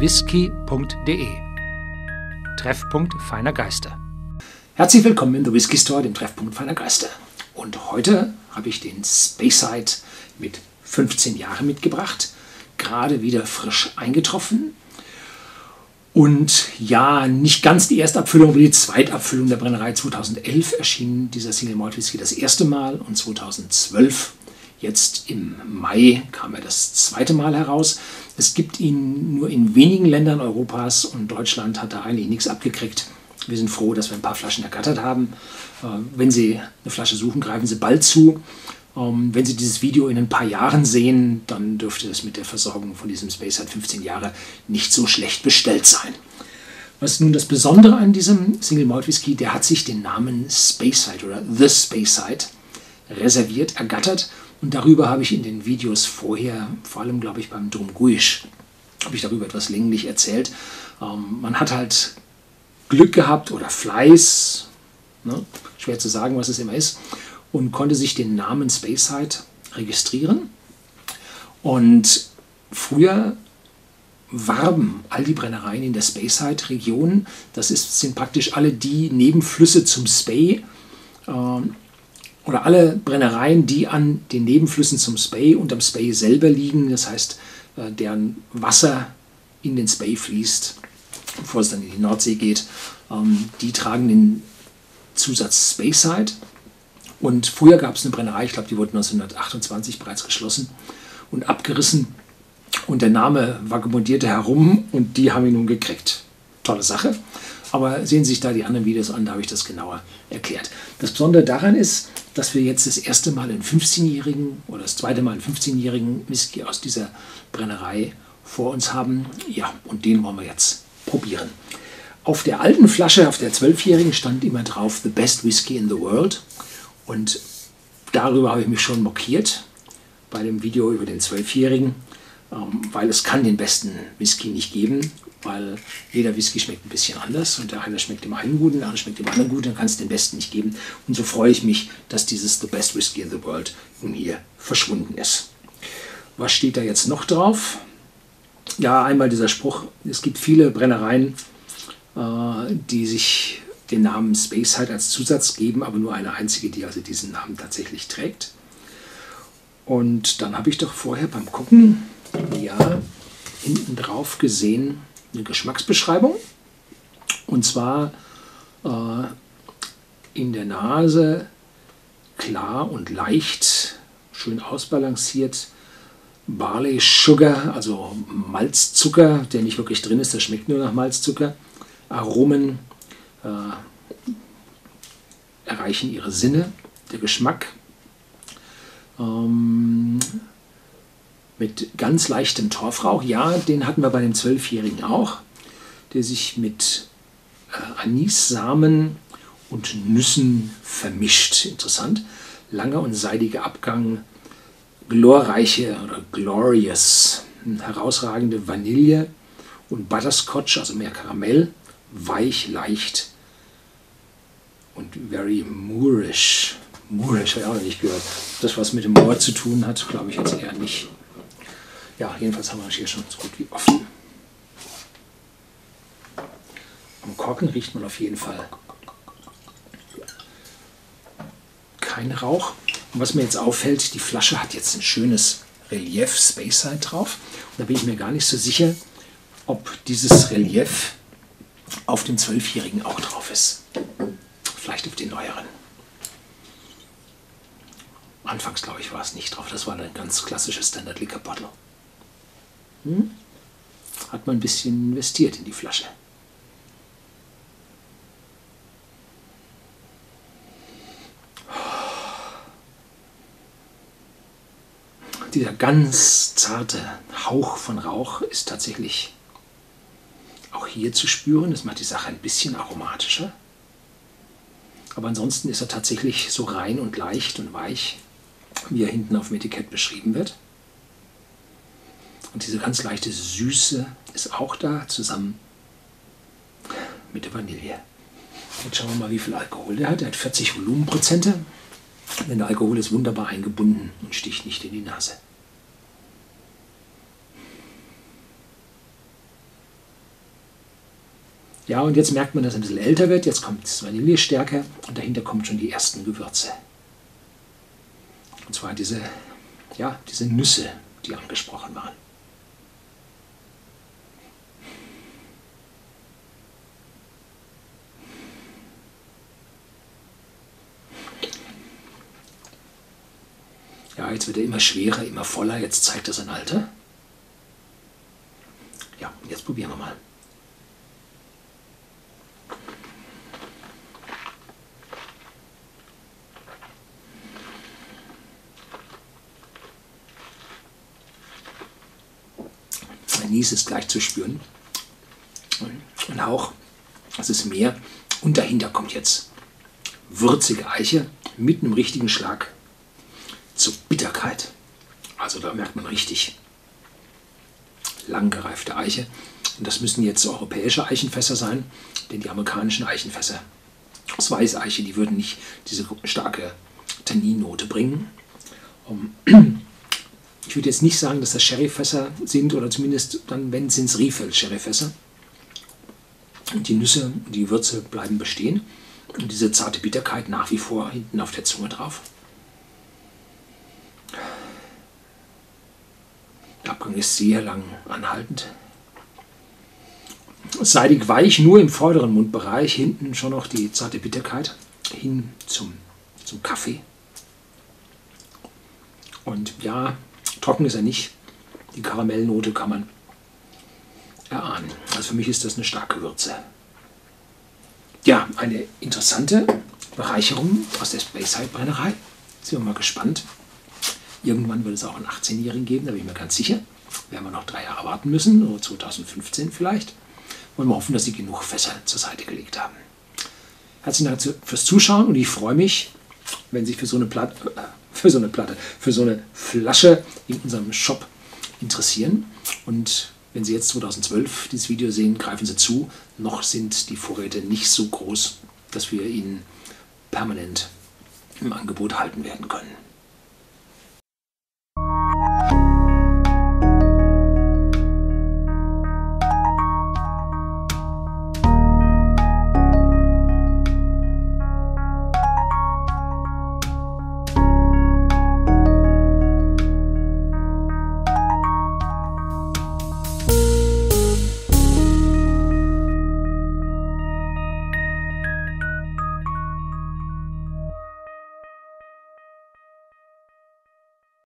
Whisky.de. Treffpunkt feiner Geister. Herzlich willkommen in The Whisky Store, dem Treffpunkt feiner Geister. Und heute habe ich den Speyside mit 15 Jahren mitgebracht. Gerade wieder frisch eingetroffen. Und ja, nicht ganz die Erstabfüllung, aber die Zweitabfüllung der Brennerei. 2011 erschien dieser Single Malt Whisky das erste Mal und 2012, jetzt im Mai, kam er das zweite Mal heraus. Es gibt ihn nur in wenigen Ländern Europas und Deutschland hat da eigentlich nichts abgekriegt. Wir sind froh, dass wir ein paar Flaschen ergattert haben. Wenn Sie eine Flasche suchen, greifen Sie bald zu. Wenn Sie dieses Video in ein paar Jahren sehen, dann dürfte es mit der Versorgung von diesem Spacehead 15 Jahre nicht so schlecht bestellt sein. Was ist nun das Besondere an diesem Single Malt Whisky? Der hat sich den Namen Speyside oder The Speyside reserviert, ergattert. Und darüber habe ich in den Videos vorher, vor allem glaube ich beim Drumguish, habe ich darüber etwas länglich erzählt. Man hat halt Glück gehabt oder Fleiß, ne? Schwer zu sagen, was es immer ist. Und konnte sich den Namen Speyside registrieren. Und früher warben all die Brennereien in der Speyside-Region, sind praktisch alle die Nebenflüsse zum Spey, oder alle Brennereien, die an den Nebenflüssen zum Spey und am Spey selber liegen, das heißt, deren Wasser in den Spey fließt, bevor es dann in die Nordsee geht, die tragen den Zusatz Speyside. Und früher gab es eine Brennerei, ich glaube, die wurde 1928 bereits geschlossen und abgerissen. Und der Name vagabundierte herum und die haben ihn nun gekriegt. Tolle Sache. Aber sehen Sie sich da die anderen Videos an, da habe ich das genauer erklärt. Das Besondere daran ist, dass wir jetzt das erste Mal einen 15-jährigen oder das zweite Mal einen 15-jährigen Whisky aus dieser Brennerei vor uns haben. Ja, und den wollen wir jetzt probieren. Auf der alten Flasche, auf der 12-jährigen, stand immer drauf: The best Whisky in the world. Und darüber habe ich mich schon mokiert bei dem Video über den 12-Jährigen, weil es kann den besten Whisky nicht geben, weil jeder Whisky schmeckt ein bisschen anders und der eine schmeckt dem einen gut, der andere schmeckt dem anderen gut, dann kann es den besten nicht geben. Und so freue ich mich, dass dieses The Best Whisky in the World nun hier verschwunden ist. Was steht da jetzt noch drauf? Ja, einmal dieser Spruch, es gibt viele Brennereien, die sich den Namen Spacehead als Zusatz geben, aber nur eine einzige, die also diesen Namen tatsächlich trägt. Und dann habe ich doch vorher beim Gucken, ja, hinten drauf gesehen, eine Geschmacksbeschreibung. Und zwar in der Nase klar und leicht, schön ausbalanciert, Barley Sugar, also Malzzucker, der nicht wirklich drin ist, der schmeckt nur nach Malzzucker, Aromen, erreichen ihre Sinne, der Geschmack mit ganz leichtem Torfrauch, ja, den hatten wir bei dem 12-Jährigen auch, der sich mit Anissamen und Nüssen vermischt, interessant, langer und seidiger Abgang, glorreiche oder glorious, herausragende Vanille und Butterscotch, also mehr Karamell, weich, leicht und very moorish. Moorish habe ich auch noch nicht gehört. Das, was mit dem Moor zu tun hat, glaube ich jetzt eher nicht. Ja, jedenfalls haben wir es hier schon so gut wie offen. Am Korken riecht man auf jeden Fall keinen Rauch. Und was mir jetzt auffällt, die Flasche hat jetzt ein schönes Relief Speyside drauf. Und da bin ich mir gar nicht so sicher, ob dieses Relief auf dem 12-Jährigen auch drauf ist. Vielleicht auf den neueren. Anfangs, glaube ich, war es nicht drauf. Das war ein ganz klassisches Standard Liquor Bottle. Hat man ein bisschen investiert in die Flasche. Dieser ganz zarte Hauch von Rauch ist tatsächlich auch hier zu spüren, das macht die Sache ein bisschen aromatischer. Aber ansonsten ist er tatsächlich so rein und leicht und weich, wie er hinten auf dem Etikett beschrieben wird. Und diese ganz leichte Süße ist auch da, zusammen mit der Vanille. Jetzt schauen wir mal, wie viel Alkohol der hat. Er hat 40 Volumenprozente, denn der Alkohol ist wunderbar eingebunden und sticht nicht in die Nase. Ja, und jetzt merkt man, dass es ein bisschen älter wird. Jetzt kommt das Vanille stärker und dahinter kommen schon die ersten Gewürze. Und zwar diese, ja, diese Nüsse, die angesprochen waren. Ja, jetzt wird er immer schwerer, immer voller. Jetzt zeigt er sein Alter. Ja, und jetzt probieren wir mal. Anis ist gleich zu spüren und auch, das ist mehr, und dahinter kommt jetzt würzige Eiche mit einem richtigen Schlag zur Bitterkeit. Also da merkt man richtig lang gereifte Eiche, und das müssen jetzt europäische Eichenfässer sein, denn die amerikanischen Eichenfässer aus Weißeiche, die würden nicht diese starke Tanninnote bringen. Ich würde jetzt nicht sagen, dass das Sherryfässer sind, oder zumindest dann, wenn, sind es Riefel-Sherryfässer. Und die Nüsse und die Würze bleiben bestehen. Und diese zarte Bitterkeit nach wie vor hinten auf der Zunge drauf. Der Abgang ist sehr lang anhaltend. Seidig weich, nur im vorderen Mundbereich, hinten schon noch die zarte Bitterkeit hin zum Kaffee. Und ja, trocken ist er nicht. Die Karamellnote kann man erahnen. Also für mich ist das eine starke Würze. Ja, eine interessante Bereicherung aus der Speyside-Brennerei. Sind wir mal gespannt. Irgendwann wird es auch einen 18-Jährigen geben, da bin ich mir ganz sicher. Werden wir noch 3 Jahre warten müssen, oder 2015 vielleicht. Wollen wir hoffen, dass Sie genug Fässer zur Seite gelegt haben. Herzlichen Dank fürs Zuschauen, und ich freue mich, wenn Sie für so eine Flasche in unserem Shop interessieren. Und wenn Sie jetzt 2012 dieses Video sehen, greifen Sie zu. Noch sind die Vorräte nicht so groß, dass wir Ihnen permanent im Angebot halten werden können.